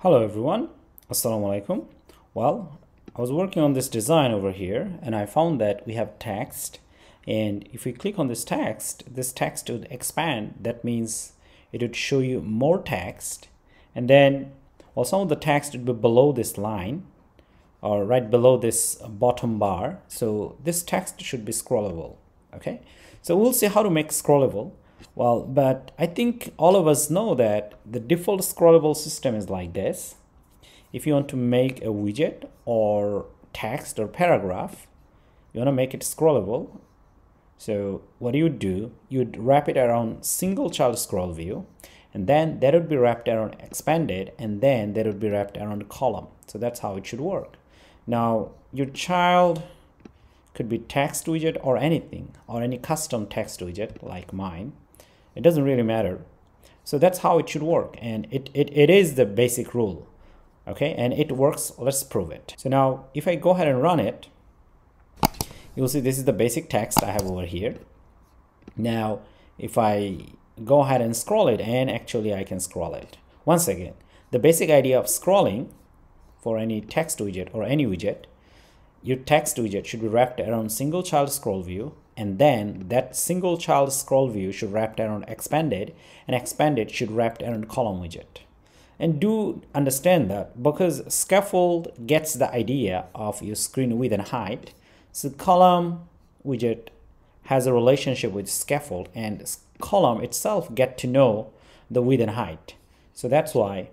Hello everyone, assalamu alaikum. Well, I was working on this design over here and I found that we have text, and if we click on this text would expand. That means it would show you more text, and then well, some of the text would be below this line or right below this bottom bar, so this text should be scrollable. Okay, so we'll see how to make scrollable. Well, but I think all of us know that the default scrollable system is like this. If you want to make a widget or text or paragraph, you want to make it scrollable. So what do you do? You'd wrap it around single child scroll view, and then that would be wrapped around expanded, and then that would be wrapped around column. So that's how it should work. Now your child could be text widget or anything, or any custom text widget like mine. It doesn't really matter. So that's how it should work, and it is the basic rule. Okay, and it works. Let's prove it. So now if I go ahead and run it, you'll see this is the basic text I have over here. Now if I go ahead and scroll it, and actually I can scroll it. Once again, the basic idea of scrolling for any text widget or any widget, your text widget should be wrapped around single child scroll view, and then that single child scroll view should wrap around expanded, and expanded should wrap around column widget. And do understand that, because scaffold gets the idea of your screen width and height, so column widget has a relationship with scaffold, and column itself get to know the width and height. So that's why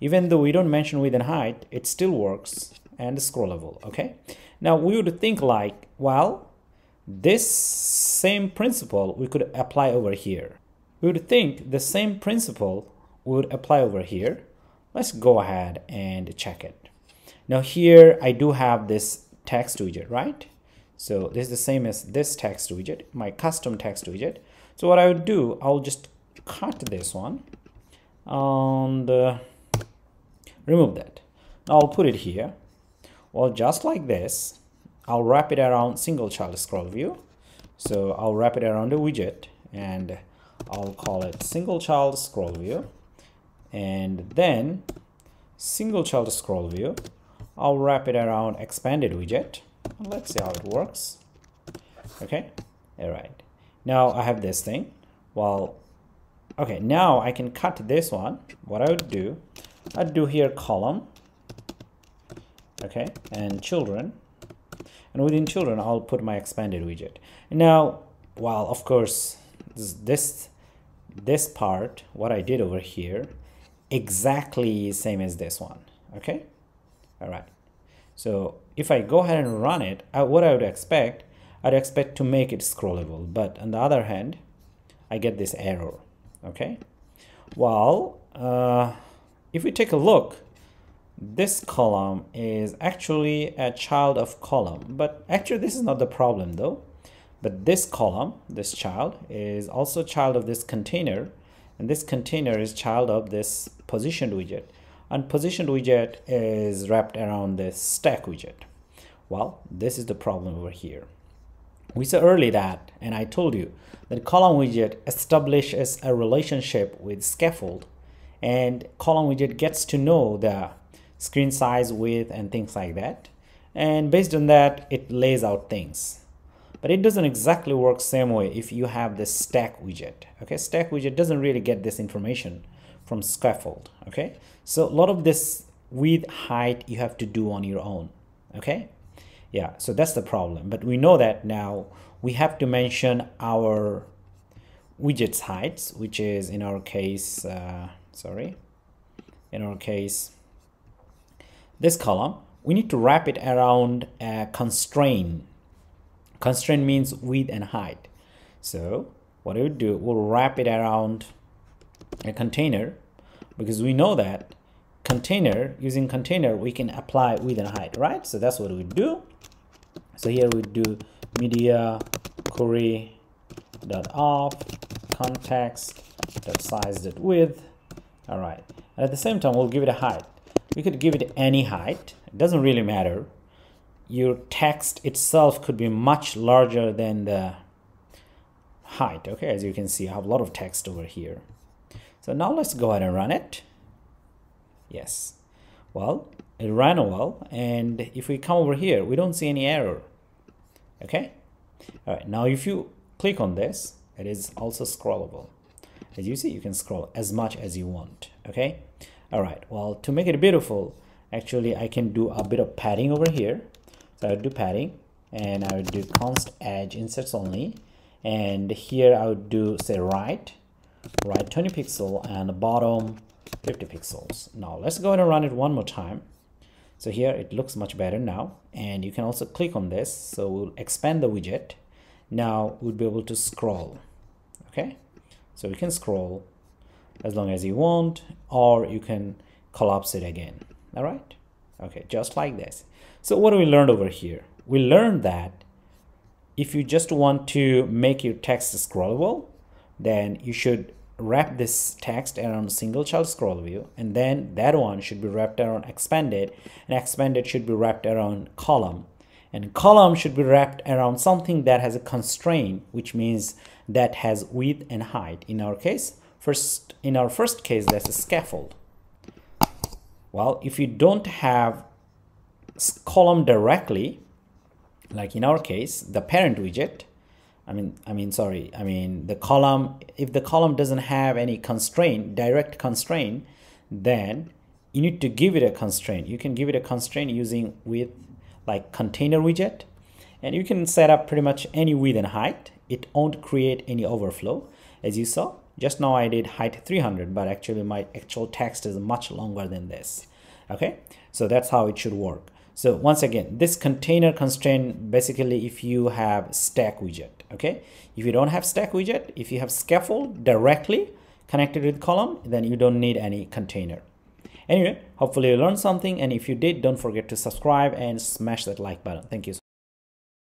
even though we don't mention width and height, it still works and scrollable. Okay, now we would think like, well, this same principle we could apply over here. We would think the same principle would apply over here. Let's go ahead and check it. Now here I do have this text widget, right? So this is the same as this text widget, my custom text widget. So what I would do, I'll just cut this one and remove that. I'll put it here. Well, just like this, I'll wrap it around single child scroll view. So I'll wrap it around a widget, and I'll call it single child scroll view, and then single child scroll view. I'll wrap it around expanded widget. Let's see how it works. Okay, all right. Now I have this thing. Well, okay, now I can cut this one. What I would do, I'd do here column. Okay, and children, and within children I'll put my expanded widget. Now, well, of course this part, what I did over here, exactly same as this one. Okay, all right. So if I go ahead and run it, what I would expect, I'd expect to make it scrollable, but on the other hand, I get this error. Okay, well, if we take a look, this column is actually a child of column, but actually this is not the problem though. But this column, this child, is also child of this container, and this container is child of this positioned widget, and positioned widget is wrapped around this stack widget. Well, this is the problem over here. We saw earlier that, and I told you that column widget establishes a relationship with scaffold, and column widget gets to know the screen size, width, and things like that, and based on that it lays out things. But it doesn't exactly work same way if you have this stack widget. Okay, stack widget doesn't really get this information from scaffold. Okay, so a lot of this width, height you have to do on your own. Okay, yeah, so that's the problem. But we know that now we have to mention our widget's heights, which is in our case this column. We need to wrap it around a constraint. Constraint means width and height. So what we do, we'll wrap it around a container, because we know that container, using container we can apply width and height, right? So that's what we do. So here we do media query dot off context dot size dot width. All right, and at the same time we'll give it a height. We could give it any height, it doesn't really matter. Your text itself could be much larger than the height. Okay, as you can see, I have a lot of text over here. So now let's go ahead and run it. Yes, Well, it ran a while, and if we come over here, we don't see any error. Okay. All right. Now, if you click on this, it is also scrollable. As you see, you can scroll as much as you want. Okay. All right. Well, to make it beautiful, actually, I can do a bit of padding over here. So I would do padding, and I would do const edge inserts only. And here I would do say right 20 pixel and bottom 50 pixels. Now let's go ahead and run it one more time. So here it looks much better now, and you can also click on this. So we'll expand the widget. Now we'll be able to scroll. Okay, so we can scroll as long as you want, or you can collapse it again. All right. Okay, just like this. So what do we learn over here? We learned that if you just want to make your text scrollable, then you should wrap this text around a single child scroll view, and then that one should be wrapped around expanded, and expanded should be wrapped around column, and column should be wrapped around something that has a constraint, which means that has width and height. In our case, in our first case, that's a scaffold. Well, if you don't have column directly, like in our case, the parent widget, the column, if the column doesn't have any constraint, direct constraint, then you need to give it a constraint. You can give it a constraint using width, like container widget, and you can set up pretty much any width and height. It won't create any overflow. As you saw, just now I did height 300, but actually my actual text is much longer than this. Okay, so that's how it should work. So once again, this container constraint, basically if you have stack widget, okay? If you don't have stack widget, if you have scaffold directly connected with column, then you don't need any container. Anyway, hopefully you learned something, and if you did, don't forget to subscribe and smash that like button. Thank you so much.